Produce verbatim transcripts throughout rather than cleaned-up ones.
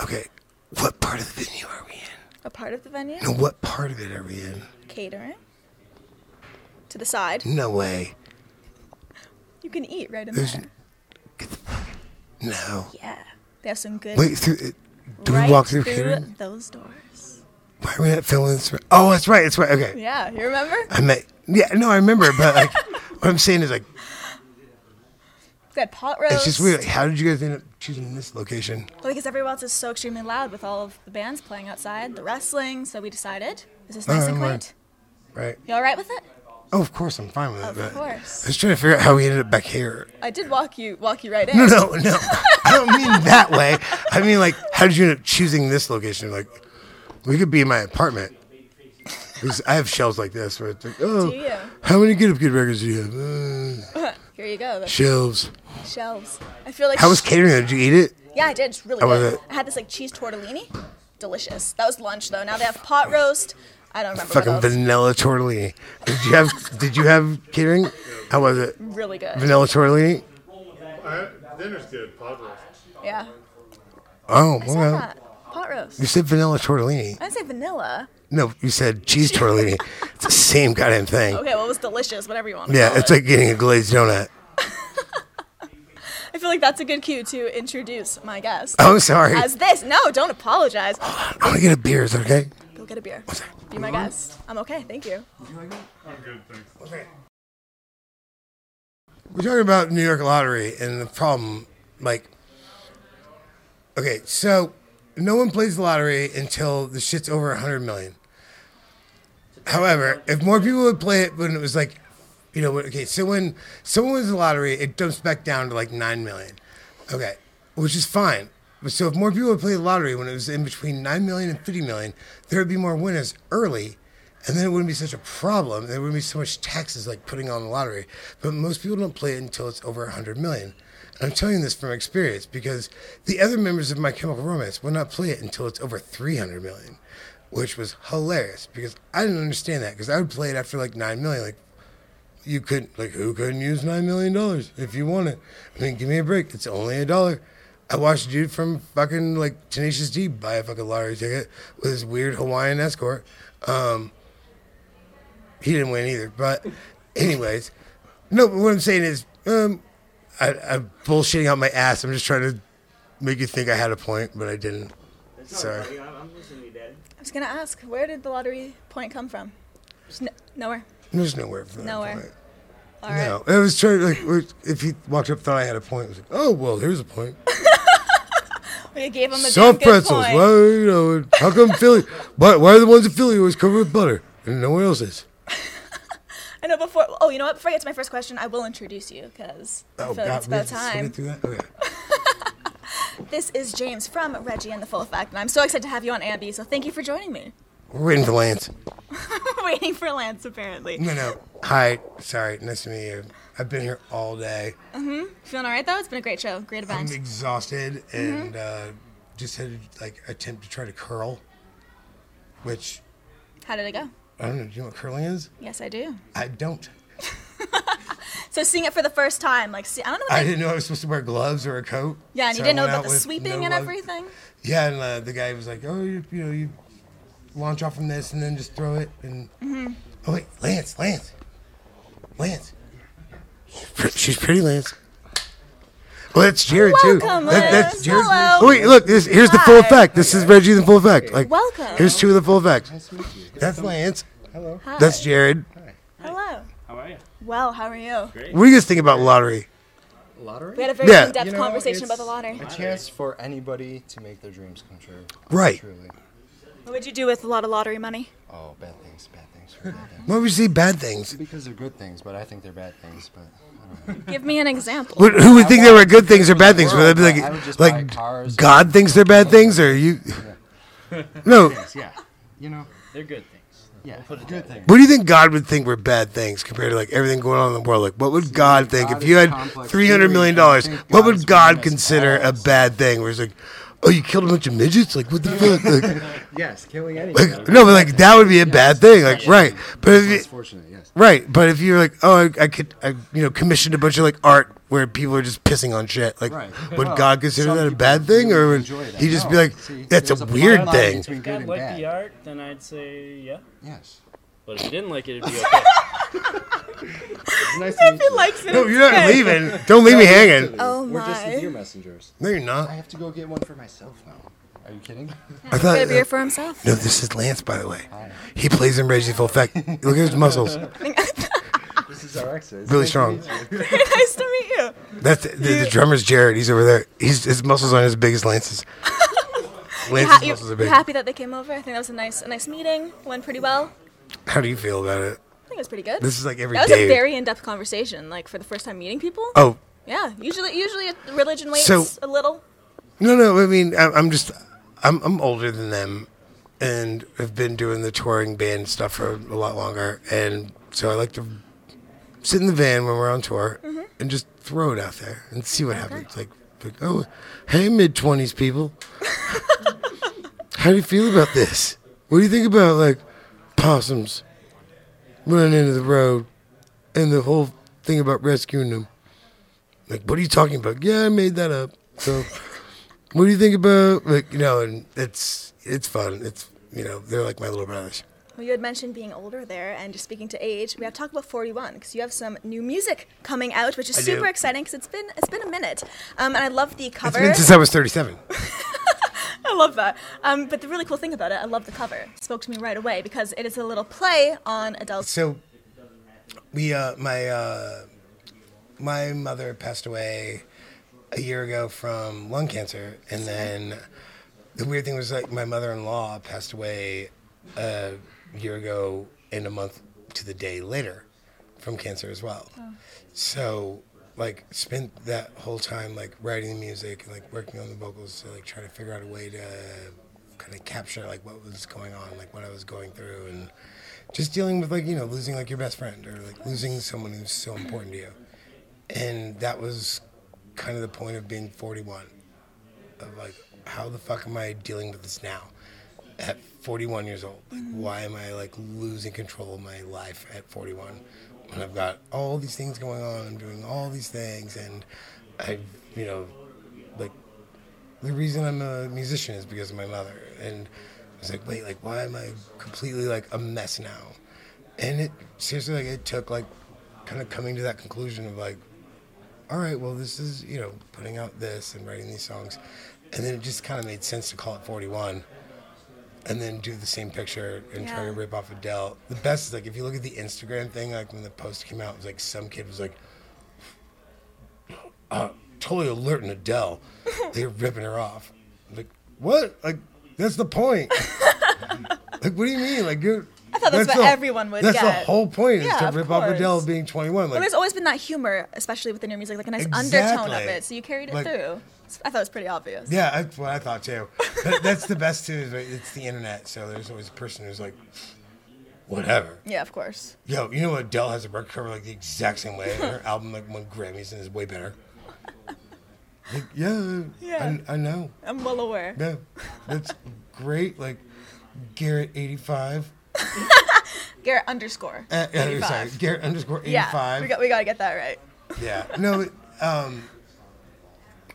Okay, what part of the venue are we in? A part of the venue? No, what part of it are we in? Catering. To the side. No way. You can eat right in There's there. No. Yeah. They have some good... Wait, through, uh, do right we walk through, through catering? Right through those doors. Why are we not filling this? Oh, that's right. That's right. Okay. Yeah. You remember? I met... Yeah, no, I remember. But like, what I'm saying is like... That pot roast. It's just weird. How did you guys end up choosing this location? Well, because everyone else is so extremely loud with all of the bands playing outside, the wrestling, so we decided. Is this nice oh, and quaint? Right. right. You all right with it? Oh, of course, I'm fine with it. Of but course. I was trying to figure out how we ended up back here. I did walk you walk you right in. No, no, no. I don't mean that way. I mean, like, how did you end up choosing this location? Like, we could be in my apartment. Because I have shelves like this where it's like, oh, do you? How many Get Up Good records do you have? Uh, here you go. That's shelves. Shelves. I feel like. How was catering? Did you eat it? Yeah, I did. It's really how good. I had this like cheese tortellini. Delicious. That was lunch though. Now they have pot roast. I don't remember. Fucking vanilla tortellini. Did you have? Did you have catering? How was it? Really good. Vanilla tortellini. Uh, dinner's good. Pot roast. Yeah. Oh, I well. Saw that. Pot roast. You said vanilla tortellini. I didn't say vanilla. No, you said cheese tortellini. It's the same goddamn thing. Okay, well, it was delicious. Whatever you want. Yeah, it's it. like getting a glazed donut. I feel like that's a good cue to introduce my guest. Oh, sorry. As this. No, don't apologize. I want to get a beer. Is that okay? Go get a beer. What's that? Be my mm-hmm. guest. I'm okay. Thank you. You like it? I'm good, thanks. Okay. We're talking about New York lottery and the problem. Like, okay, so no one plays the lottery until the shit's over one hundred million. However, if more people would play it when it was like, you know, okay, so when someone wins the lottery, it dumps back down to like nine million. Okay, which is fine. So if more people would play the lottery when it was in between nine million and fifty million, there would be more winners early, and then it wouldn't be such a problem. There wouldn't be so much taxes like putting on the lottery. But most people don't play it until it's over one hundred million. And I'm telling you this from experience because the other members of My Chemical Romance will not play it until it's over three hundred million, which was hilarious because I didn't understand that because I would play it after like nine million. Like, you couldn't, like, who couldn't use nine million dollars if you want it? I mean, give me a break. It's only a dollar. I watched a dude from fucking, like, Tenacious D buy a fucking lottery ticket with his weird Hawaiian escort. Um, he didn't win either. But anyways, no, but what I'm saying is, um, I, I'm bullshitting out my ass. I'm just trying to make you think I had a point, but I didn't. Sorry. I'm listening to you, Dad. I was going to ask, where did the lottery point come from? Just no, nowhere. There's nowhere. From nowhere. Point. All right. No, I was trying to, like, if he walked up thought I had a point, I was like, oh, well, here's a point. We gave him a soft good pretzels. Point. Well, you know, how come Philly? Why, why are the ones in Philly always covered with butter and no one else is? I know. Before, oh, you know what? Before I get to my first question, I will introduce you because I oh, feel God, like it's about time. Okay. This is James from Reggie and the Full Effect, and I'm so excited to have you on AMBY. So thank you for joining me. We're waiting for Lance. We're waiting for Lance, apparently. No, no. Hi. Sorry. Nice to meet you. I've been here all day. Mm-hmm. Feeling all right, though? It's been a great show. Great event. I'm exhausted and mm-hmm. uh, just had to, like, attempt to try to curl, which... How did it go? I don't know. Do you know what curling is? Yes, I do. I don't. So seeing it for the first time, like, see, I don't know what I, I didn't know I was supposed to wear gloves or a coat. Yeah, and so you didn't know about the sweeping no and gloves. Everything? Yeah, and uh, the guy was like, oh, you, you know, you... launch off from this and then just throw it and mm-hmm. oh wait Lance Lance Lance she's pretty Lance well that's Jared welcome, too Lance. That, that's Jared. Hello. Oh, wait look this here's Hi. The Full Effect this is Reggie the Full Effect like welcome here's two of the Full Effects nice to meet you. That's Lance hello Hi. That's Jared Hi. Hello how are you well how are you great what do you guys think about lottery lottery we had a very yeah. in-depth you know, conversation about the lottery a chance for anybody to make their dreams come true right truly. What would you do with a lot of lottery money? Oh, bad things, bad things. Bad things. Why would you say bad things? Because they're good things, but I think they're bad things. But I don't know. Give me an example. What, who would I think they were good things or bad things? World, would they be like, like cars God or thinks they're bad things, or you? Yeah. No. Things, yeah, you know they're good things. Yeah, we'll put it good things. What do you think God would think were bad things compared to like everything going on in the world? Like, what would See, God think God if you had three hundred million dollars? What would God consider a bad thing? Where it's like. oh, you killed a bunch of midgets? Like, what the fuck? Like, yes, killing anything. Like, no, but like that would be a yes. bad thing. Like, yes. right? But if that's fortunate, yes. Right, but if you're like, oh, I, I could, I you know, commissioned a bunch of like art where people are just pissing on shit. Like, right. would well, God consider that a bad thing, or would He just no. be like, see, that's a, a weird thing? If God liked the art, then I'd say, yeah, yes. But if you didn't like it, it'd be okay. It's nice if he likes it. No, you're not leaving. Don't leave no, me hanging. Oh my. We're just the deer messengers. No, you're not. I have to go get one for myself now. Are you kidding? I thought a beer for himself. No, this is Lance, by the way. Hi. He plays in Reggie Full Effect. Look at his muscles. This is our exit. Really nice strong. Very nice to meet you. That's the, the, the drummer's Jared. He's over there. He's his muscles aren't as big as Lance's. Lance's ha- muscles are big. You're happy that they came over? I think that was a nice, a nice meeting. Went pretty well. How do you feel about it? I think it was pretty good. This is like every day. That was day. a very in-depth conversation, like for the first time meeting people. Oh. Yeah, usually usually religion waits so, a little. No, no, I mean, I, I'm just, I'm I'm older than them and have been doing the touring band stuff for a lot longer. And so I like to sit in the van when we're on tour mm-hmm. and just throw it out there and see what okay. happens. Like, like, oh, hey, mid-twenties people. How do you feel about this? What do you think about, like, possums running into the road and the whole thing about rescuing them? Like, what are you talking about? Yeah, I made that up. So what do you think about, like, you know, and it's it's fun. It's, you know, they're like my little brothers. Well, you had mentioned being older there and just speaking to age. We have to talk about forty-one because you have some new music coming out, which is I super do. exciting because it's been it's been a minute. Um, and I love the cover. It's been since I was thirty-seven. I love that. Um, but the really cool thing about it, I love the cover. It spoke to me right away because it is a little play on Adele's. So, we, uh, my uh, my mother passed away a year ago from lung cancer, and then the weird thing was, like, my mother-in-law passed away a year ago and a month to the day later from cancer as well. Oh. So, like, spent that whole time, like, writing the music and, like, working on the vocals to, like, try to figure out a way to kind of capture, like, what was going on, like, what I was going through, and just dealing with, like, you know, losing, like, your best friend or, like, losing someone who's so important to you. And that was kind of the point of being forty-one, of, like, how the fuck am I dealing with this now at forty-one years old? Like, why am I, like, losing control of my life at forty-one? And I've got all these things going on. I'm doing all these things, and I, you know, like, the reason I'm a musician is because of my mother. And I was like, wait, like, why am I completely, like, a mess now? And it seriously, like, it took, like, kind of coming to that conclusion of, like, all right, well, this is, you know, putting out this and writing these songs, and then it just kind of made sense to call it forty-one. And then do the same picture and yeah. try to rip off Adele. The best is, like, if you look at the Instagram thing, like, when the post came out, it was like some kid was like, uh, totally alerting Adele. They're ripping her off. I'm like, what? Like, that's the point. Like, what do you mean? Like, you're. I thought that's, that's what the, everyone would that's get. That's the whole point, yeah, is to of rip course. off Adele being twenty-one. Like, well, there's always been that humor, especially within your music, like a nice exactly. undertone of it. So you carried it like, through. I thought it was pretty obvious. Yeah, that's what I thought, too. That, that's the best, too. Is it's the internet, so there's always a person who's like, whatever. Yeah, of course. Yo, you know Adele has a record cover, like, the exact same way. Her album, like, won Grammys and is way better. Like, yeah, yeah. I, I know. I'm well aware. Yeah, that's great. Like, Garrett eighty-five. Garrett underscore. Uh, yeah, sorry, Garrett underscore eighty-five. Yeah, we got, we got to get that right. Yeah. No, um...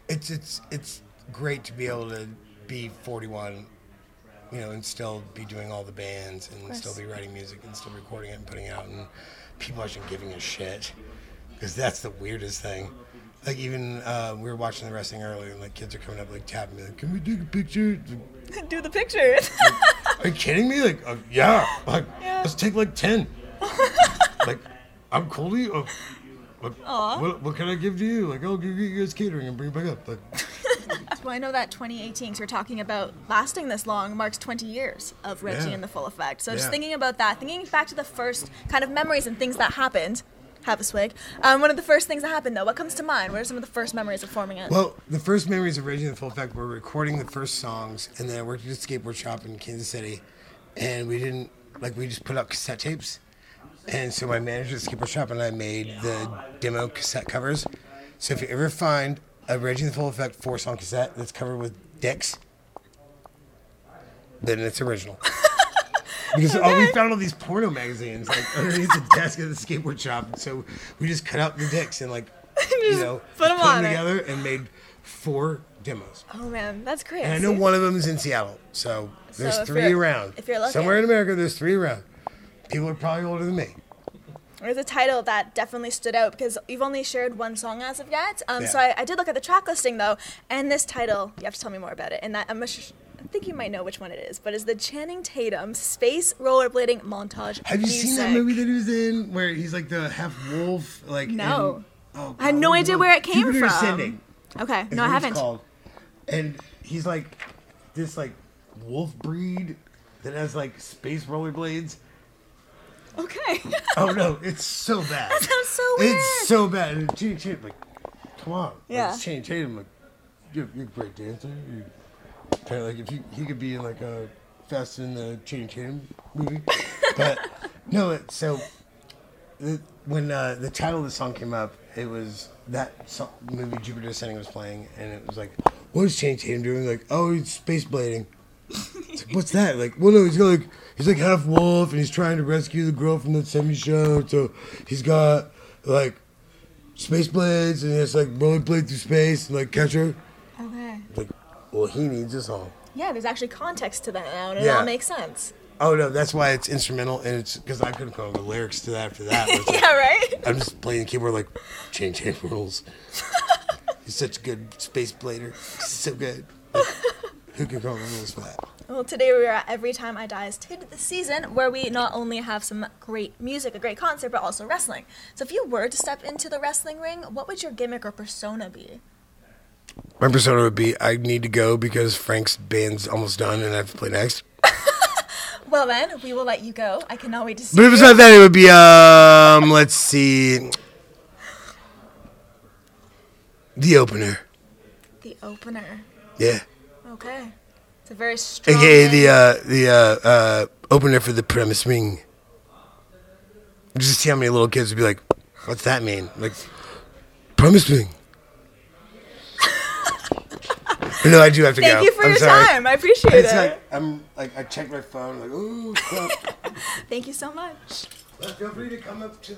It's it's it's great to be able to be forty-one, you know, and still be doing all the bands and still be writing music and still recording it and putting it out, and people actually giving a shit, because that's the weirdest thing. Like, even uh, we were watching the wrestling earlier, and like kids are coming up, like tapping me, like, "Can we take a picture?" Do the picture. Like, are you kidding me? Like, uh, yeah, like yeah. let's take like ten. Like, I'm cool to you. Uh, What, what, what can I give to you? Like, I'll give you guys catering and bring it back up. Like, well, I know that twenty eighteen, because we're talking about lasting this long, marks twenty years of Reggie yeah. and the Full Effect. So yeah. just thinking about that, thinking back to the first kind of memories and things that happened. Have a swig. Um, one of the first things that happened, though, what comes to mind? What are some of the first memories of forming it? Well, the first memories of Reggie and the Full Effect were recording the first songs, and then I worked at a skateboard shop in Kansas City, and we didn't, like, we just put out cassette tapes. And so my manager at the skateboard shop and I made the demo cassette covers. So if you ever find a Reggie and the Full Effect four song cassette that's covered with Dex, then it's original. Because okay. all we found all these porno magazines like underneath the desk of the skateboard shop, so we just cut out the dicks and like you know put them, put them together it. and made four demos. Oh man, that's great! And I know one of them is in Seattle, so there's so three around. If you're lucky, somewhere in America, there's three around. People are probably older than me. There's a title that definitely stood out because you've only shared one song as of yet. Um, yeah. So I, I did look at the track listing though, and this title, you have to tell me more about it. And that I'm. A sh- I think you might know which one it is, but it's the Channing Tatum space rollerblading montage. Have you music. seen that movie that he was in where he's like the half wolf? Like no, in, oh God, I have no idea where it came Jupiter from. Jupiter Ascending. Okay, no, I haven't. Called. And he's like this like wolf breed that has like space rollerblades. Okay. Oh no, it's so bad. That sounds so weird. It's so bad. And Channing Tatum, like, come on. Yeah. Like, Channing Tatum, like, you're, you're a great dancer. You kind of like if he, he could be in like a Fast and the Channing Tatum movie, but no. It, so it, when uh, the title of the song came up, it was that song, movie Jupiter Ascending was playing, and it was like, what is Channing Tatum doing? Like, oh, he's space blading. It's like, what's that? Like, well, no, he's got like he's like half wolf, and he's trying to rescue the girl from the seventies show. So he's got like space blades, and it's like rollerblade through space, and like catch her. Okay. Like, well, he needs a song. Yeah, there's actually context to that now, and it yeah. all makes sense. Oh no, that's why it's instrumental, and it's because I couldn't come up with lyrics to that after that. Like, yeah, right. I'm just playing the keyboard like, change hand rules. He's such a good space blader. He's so good. Like, who can come up with rules for that? Well, today we are at Every Time I Die's Tid of the Season, where we not only have some great music, a great concert, but also wrestling. So if you were to step into the wrestling ring, what would your gimmick or persona be? My persona would be, I need to go because Frank's band's almost done and I have to play next. Well then, we will let you go. I cannot wait to see But if it's you. Not that, it would be, um, let's see. The opener. The opener. Yeah. Okay. It's a very strong... A K A the, uh, the uh, uh, opener for The Promise Ring. Just see how many little kids would be like, what's that mean? Like, Promise Ring. No, I do have to Thank go. Thank you for I'm your sorry. time. I appreciate it's it. Like, I'm like I checked my phone. Like, ooh. Thank you so much. Feel free to come up to.